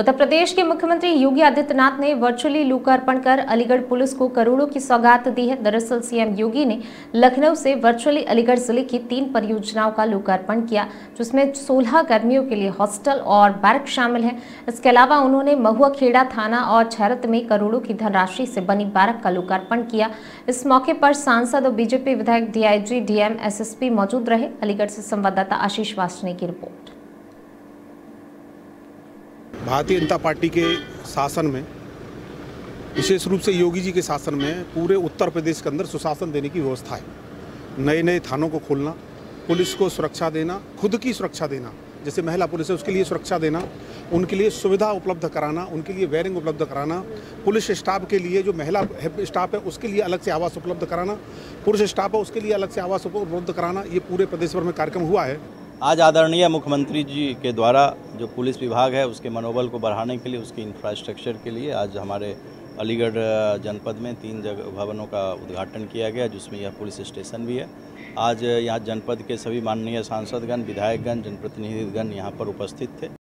उत्तर प्रदेश के मुख्यमंत्री योगी आदित्यनाथ ने वर्चुअली लोकार्पण कर अलीगढ़ पुलिस को करोड़ों की सौगात दी है। दरअसल सीएम योगी ने लखनऊ से वर्चुअली अलीगढ़ जिले की 3 परियोजनाओं का लोकार्पण किया, जिसमें 16 कर्मियों के लिए हॉस्टल और बैरक शामिल है। इसके अलावा उन्होंने महुआखेड़ा थाना और छरत में करोड़ों की धनराशि से बनी बैरक का लोकार्पण किया। इस मौके पर सांसद और बीजेपी विधायक डीआईजी डीएम एसएसपी मौजूद रहे। अलीगढ़ से संवाददाता आशीष वास्ने की रिपोर्ट। भारतीय जनता पार्टी के शासन में, विशेष रूप से योगी जी के शासन में, पूरे उत्तर प्रदेश के अंदर सुशासन देने की व्यवस्था है। नए नए थानों को खोलना, पुलिस को सुरक्षा देना, खुद की सुरक्षा देना, जैसे महिला पुलिस है उसके लिए सुरक्षा देना, उनके लिए सुविधा उपलब्ध कराना, उनके लिए वेयरिंग उपलब्ध कराना, पुलिस स्टाफ के लिए जो महिला स्टाफ है उसके लिए अलग से आवास उपलब्ध कराना, पुरुष स्टाफ है उसके लिए अलग से आवास उपलब्ध कराना, ये पूरे प्रदेश भर में कार्यक्रम हुआ है। आज आदरणीय मुख्यमंत्री जी के द्वारा जो पुलिस विभाग है उसके मनोबल को बढ़ाने के लिए, उसकी इंफ्रास्ट्रक्चर के लिए आज हमारे अलीगढ़ जनपद में 3 जगह भवनों का उद्घाटन किया गया, जिसमें यह पुलिस स्टेशन भी है। आज यहाँ जनपद के सभी माननीय सांसदगण, विधायकगण, जनप्रतिनिधिगण यहाँ पर उपस्थित थे।